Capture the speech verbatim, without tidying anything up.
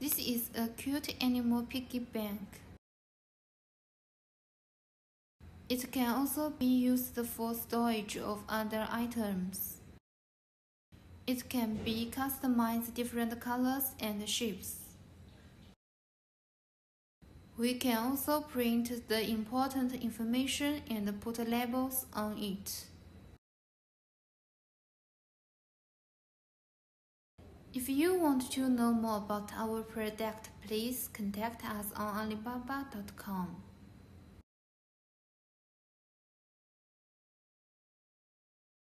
This is a cute animal piggy bank. It can also be used for storage of other items. It can be customized different colors and shapes. We can also print the important information and put labels on it. If you want to know more about our product, please contact us on alibaba dot com.